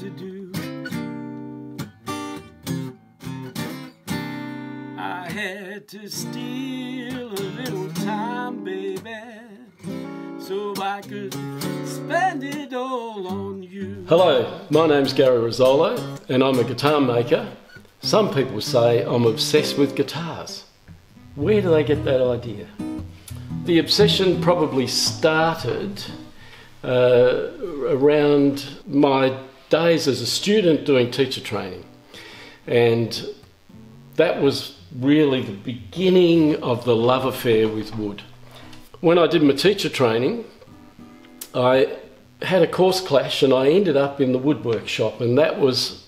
had to do. I had to steal a little time, baby, so I could spend it all on you. Hello, my name's Gary Rizzolo and I'm a guitar maker. Some people say I'm obsessed with guitars. Where do they get that idea? The obsession probably started around my days as a student doing teacher training, and that was really the beginning of the love affair with wood. When I did my teacher training, I had a course clash and I ended up in the wood workshop, and that was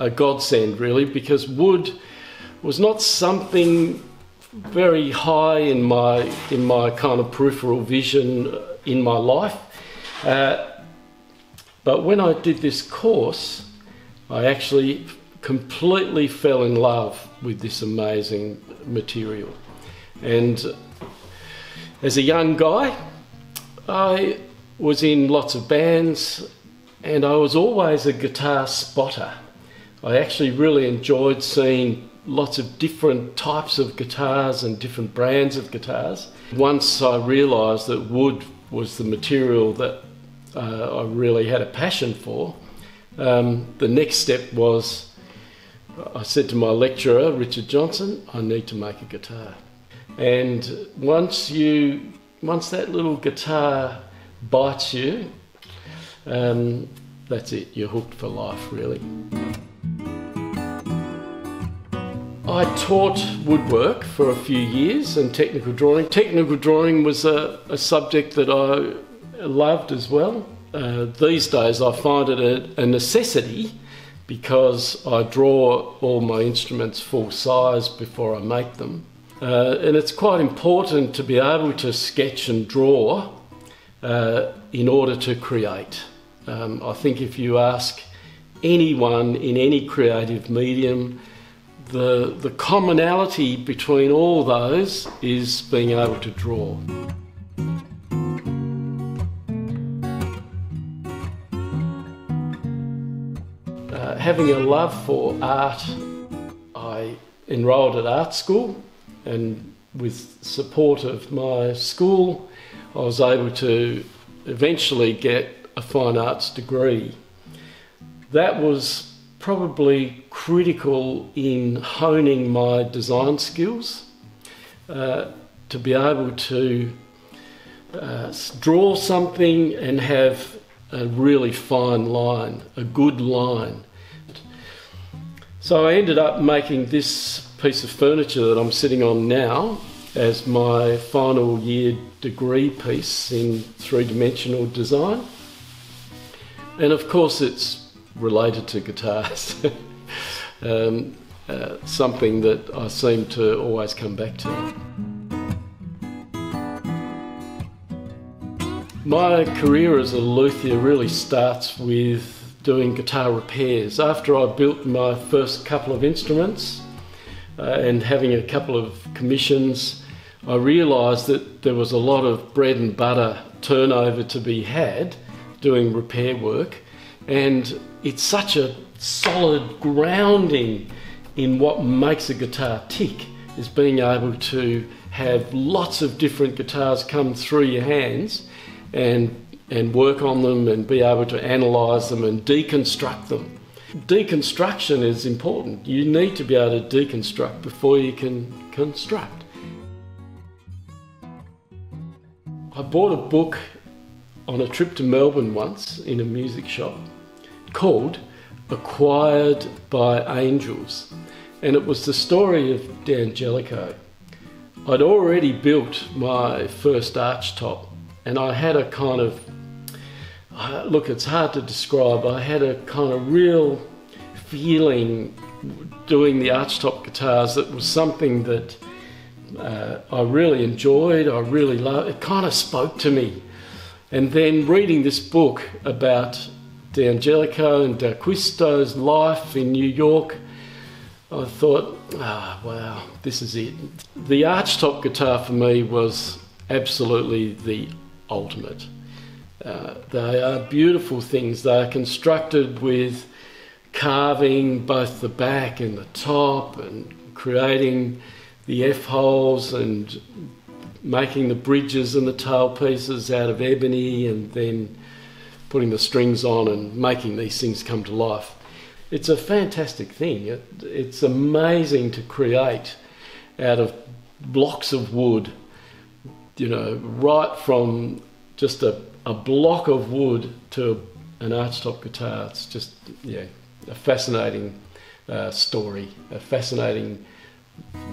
a godsend really, because wood was not something very high in my kind of peripheral vision in my life. But when I did this course, I actually completely fell in love with this amazing material. And as a young guy, I was in lots of bands and I was always a guitar spotter. I actually really enjoyed seeing lots of different types of guitars and different brands of guitars. Once I realised that wood was the material that I really had a passion for, the next step was, I said to my lecturer, Richard Johnson, I need to make a guitar. And once that little guitar bites you, that's it, you're hooked for life really. I taught woodwork for a few years and technical drawing. Technical drawing was a subject that I loved as well. These days I find it a necessity because I draw all my instruments full size before I make them. And it's quite important to be able to sketch and draw in order to create. I think if you ask anyone in any creative medium, the commonality between all those is being able to draw. Having a love for art, I enrolled at art school, and with support of my school I was able to eventually get a fine arts degree. That was probably critical in honing my design skills, to be able to draw something and have a really fine line, a good line. So I ended up making this piece of furniture that I'm sitting on now as my final year degree piece in three-dimensional design, and of course it's related to guitars. Something that I seem to always come back to. My career as a luthier really starts with doing guitar repairs. After I built my first couple of instruments and having a couple of commissions, I realised that there was a lot of bread and butter turnover to be had doing repair work, and it's such a solid grounding in what makes a guitar tick, is being able to have lots of different guitars come through your hands and work on them and be able to analyse them and deconstruct them. Deconstruction is important. You need to be able to deconstruct before you can construct. I bought a book on a trip to Melbourne once in a music shop, called Acquired by Angels, and it was the story of D'Angelico. I'd already built my first archtop and I had a kind of, look, it's hard to describe, I had a kind of real feeling doing the archtop guitars that was something that I really enjoyed, I really loved, it kind of spoke to me. And then reading this book about D'Angelico and D'Acquisto's life in New York, I thought, ah, wow, this is it. The archtop guitar for me was absolutely the ultimate. They are beautiful things. They are constructed with carving both the back and the top and creating the F-holes and making the bridges and the tailpieces out of ebony and then putting the strings on and making these things come to life. It's a fantastic thing. It's amazing to create out of blocks of wood, you know, right from just a block of wood to an archtop guitar. It's just, yeah, a fascinating story, a fascinating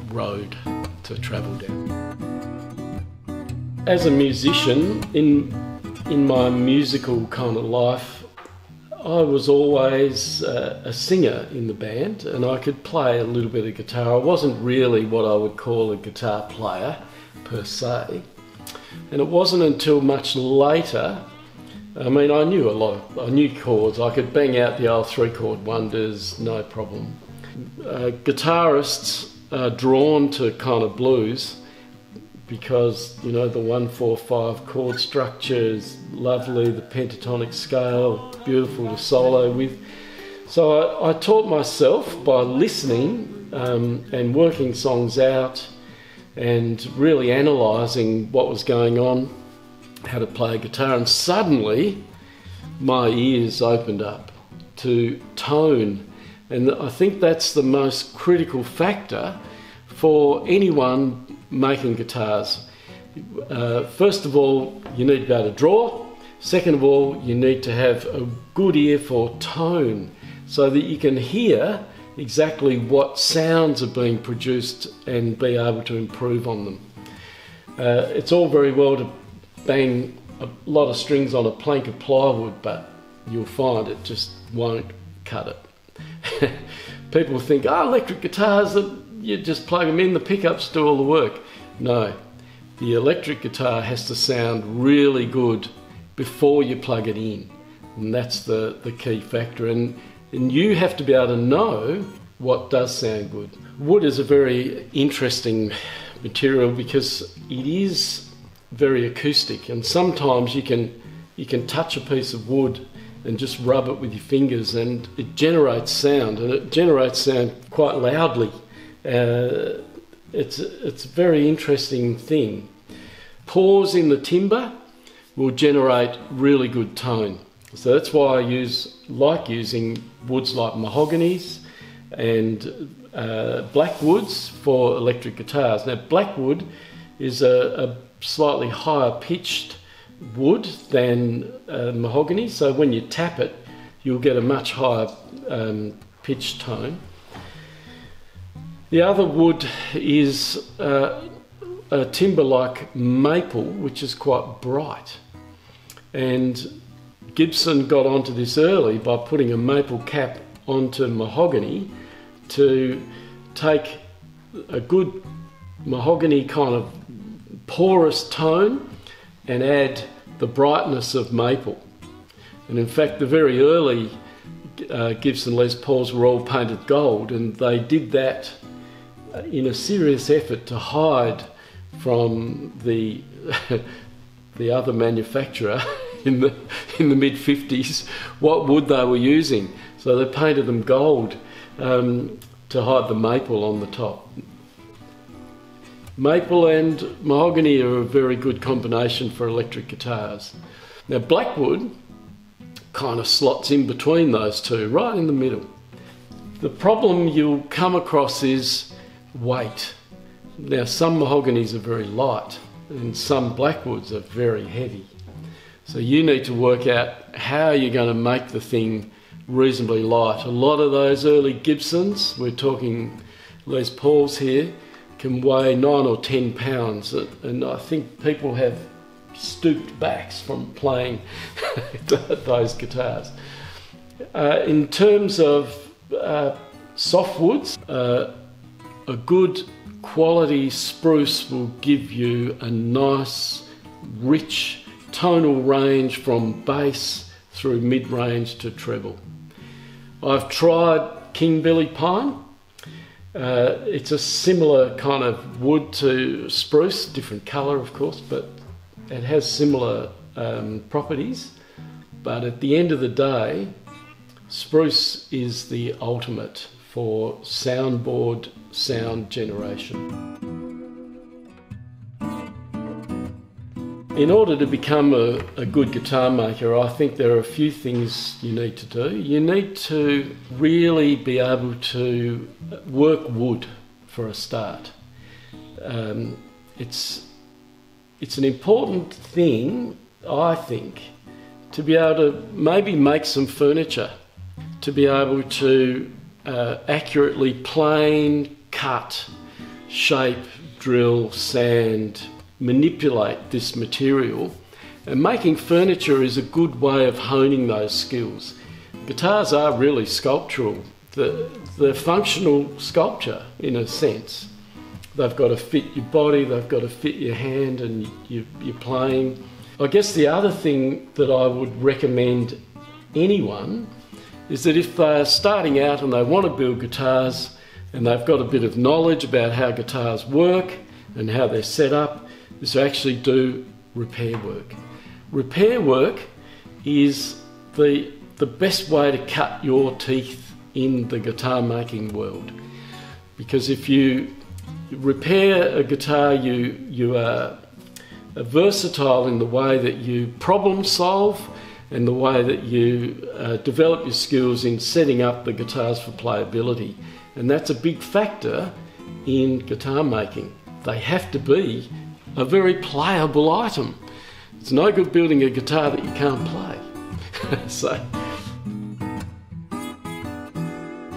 road to travel down. As a musician, in my musical kind of life, I was always a singer in the band, and I could play a little bit of guitar. I wasn't really what I would call a guitar player per se, and it wasn't until much later. I mean, I knew a lot. I knew chords. I could bang out the old three-chord wonders, no problem. Guitarists are drawn to kind of blues because, you know, the 1-4-5 chord structure is lovely, the pentatonic scale, beautiful to solo with. So I taught myself by listening and working songs out and really analysing what was going on, how to play guitar, and suddenly my ears opened up to tone. And I think that's the most critical factor for anyone making guitars. First of all, you need to be able to draw. Second of all, you need to have a good ear for tone so that you can hear exactly what sounds are being produced and be able to improve on them. It's all very well to bang a lot of strings on a plank of plywood, but you'll find it just won't cut it. People think, oh, electric guitars, you just plug them in, the pickups do all the work. No, the electric guitar has to sound really good before you plug it in, and that's the key factor. And you have to be able to know what does sound good. Wood is a very interesting material because it is very acoustic, and sometimes you can touch a piece of wood and just rub it with your fingers and it generates sound, and it generates sound quite loudly. It's a very interesting thing. Pores in the timber will generate really good tone, so that's why I like using woods like mahoganies and blackwoods for electric guitars. Now, blackwood is a slightly higher pitched wood than mahogany, so when you tap it you'll get a much higher pitch tone. The other wood is a timber like maple, which is quite bright, and Gibson got onto this early by putting a maple cap onto mahogany to take a good mahogany kind of porous tone and add the brightness of maple. And in fact, the very early Gibson Les Pauls were all painted gold, and they did that in a serious effort to hide from the other manufacturer in the mid-50s what wood they were using. So they painted them gold to hide the maple on the top. Maple and mahogany are a very good combination for electric guitars. Now, blackwood kind of slots in between those two, right in the middle. The problem you'll come across is weight. Now, some mahoganies are very light and some blackwoods are very heavy. So you need to work out how you're going to make the thing reasonably light. A lot of those early Gibsons, we're talking Les Pauls here, can weigh 9 or 10 pounds, and I think people have stooped backs from playing those guitars. In terms of softwoods, a good quality spruce will give you a nice rich tonal range from bass through mid-range to treble. I've tried King Billy Pine. It's a similar kind of wood to spruce, different colour of course, but it has similar properties, but at the end of the day, spruce is the ultimate for soundboard sound generation. In order to become a good guitar maker, I think there are a few things you need to do. You need to really be able to work wood for a start. It's an important thing, I think, to be able to maybe make some furniture, to be able to accurately plane, cut, shape, drill, sand, manipulate this material, and making furniture is a good way of honing those skills. Guitars are really sculptural. They're functional sculpture in a sense. They've got to fit your body, they've got to fit your hand and your playing. I guess the other thing that I would recommend anyone is that if they're starting out and they want to build guitars and they've got a bit of knowledge about how guitars work and how they're set up, is to actually do repair work. Repair work is the best way to cut your teeth in the guitar making world. Because if you repair a guitar, you are versatile in the way that you problem solve and the way that you develop your skills in setting up the guitars for playability. And that's a big factor in guitar making. They have to be a very playable item. It's no good building a guitar that you can't play. So,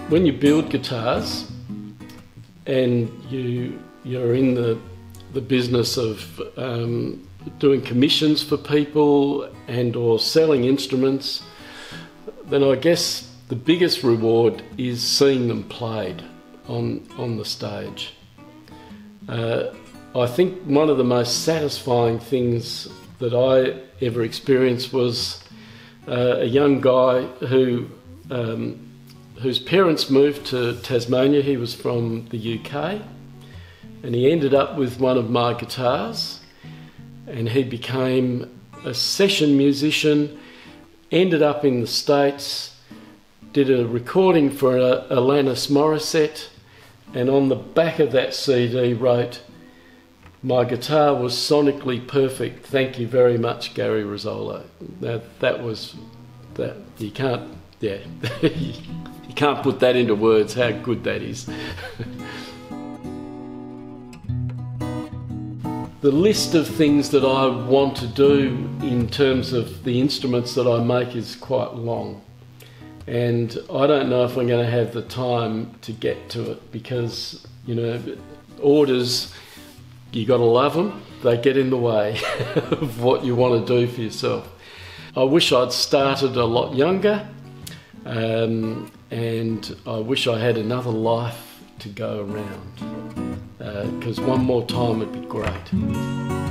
when you build guitars and you're in the business of doing commissions for people and or selling instruments, then I guess the biggest reward is seeing them played on the stage. I think one of the most satisfying things that I ever experienced was a young guy whose parents moved to Tasmania. He was from the UK, and he ended up with one of my guitars, and he became a session musician, ended up in the States, did a recording for Alanis Morissette, and on the back of that CD wrote, "My guitar was sonically perfect. Thank you very much, Gary Rizzolo." That you can't, yeah, you can't put that into words, how good that is. The list of things that I want to do in terms of the instruments that I make is quite long. And I don't know if I'm going to have the time to get to it because, you know, orders, you got to love them, they get in the way of what you want to do for yourself. I wish I'd started a lot younger, and I wish I had another life to go around, because one more time would be great.